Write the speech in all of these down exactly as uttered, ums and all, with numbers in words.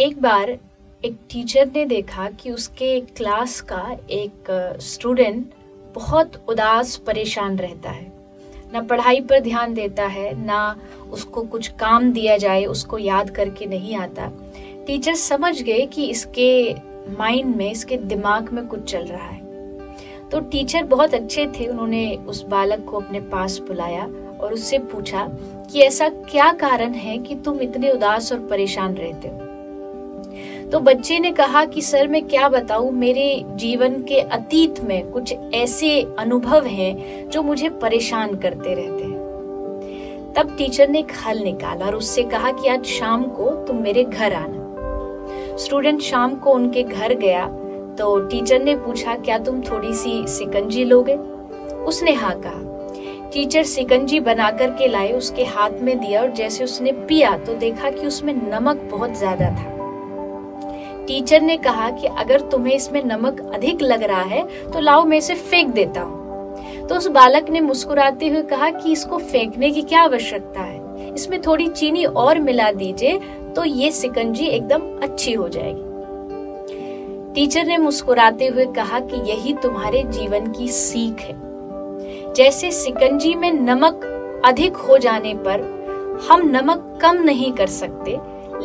एक बार एक टीचर ने देखा कि उसके क्लास का एक स्टूडेंट बहुत उदास परेशान रहता है, ना पढ़ाई पर ध्यान देता है, ना उसको कुछ काम दिया जाए उसको याद करके नहीं आता। टीचर समझ गए कि इसके माइंड में, इसके दिमाग में कुछ चल रहा है। तो टीचर बहुत अच्छे थे, उन्होंने उस बालक को अपने पास बुलाया और उससे पूछा कि ऐसा क्या कारण है कि तुम इतने उदास और परेशान रहते हो। तो बच्चे ने कहा कि सर मैं क्या बताऊं, मेरे जीवन के अतीत में कुछ ऐसे अनुभव हैं जो मुझे परेशान करते रहते हैं। तब टीचर ने एक हल निकाला और उससे कहा कि आज शाम को तुम मेरे घर आना। स्टूडेंट शाम को उनके घर गया तो टीचर ने पूछा क्या तुम थोड़ी सी शिकंजी लोगे। उसने हाँ कहा। टीचर शिकंजी बना करके लाए, उसके हाथ में दिया और जैसे उसने पिया तो देखा कि उसमें नमक बहुत ज्यादा था। टीचर ने कहा कि अगर तुम्हें इसमें नमक अधिक लग रहा है तो लाओ मैं इसे फेंक देता हूँ। तो उस बालक ने मुस्कुराते हुए कहा कि इसको फेंकने की क्या आवश्यकता है, इसमें थोड़ी चीनी और मिला दीजिए तो ये शिकंजी एकदम अच्छी हो जाएगी। टीचर ने मुस्कुराते हुए कहा कि यही तुम्हारे जीवन की सीख है। जैसे शिकंजी में नमक अधिक हो जाने पर हम नमक कम नहीं कर सकते,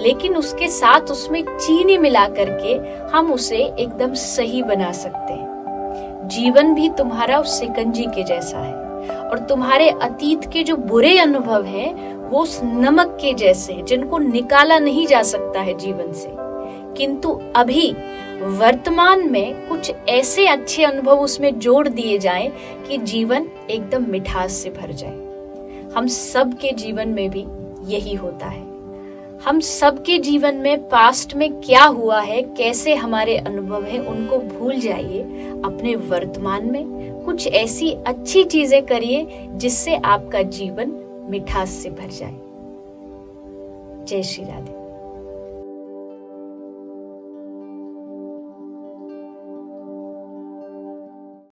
लेकिन उसके साथ उसमें चीनी मिला करके हम उसे एकदम सही बना सकते हैं। जीवन भी तुम्हारा उस शिकंजी के जैसा है और तुम्हारे अतीत के जो बुरे अनुभव हैं वो उस नमक के जैसे हैं जिनको निकाला नहीं जा सकता है जीवन से। किंतु अभी वर्तमान में कुछ ऐसे अच्छे अनुभव उसमें जोड़ दिए जाएं कि जीवन एकदम मिठास से भर जाए। हम सब के जीवन में भी यही होता है। हम सब के जीवन में पास्ट में क्या हुआ है, कैसे हमारे अनुभव हैं, उनको भूल जाइए। अपने वर्तमान में कुछ ऐसी अच्छी चीजें करिए जिससे आपका जीवन मिठास से भर जाए। जय श्री राधे।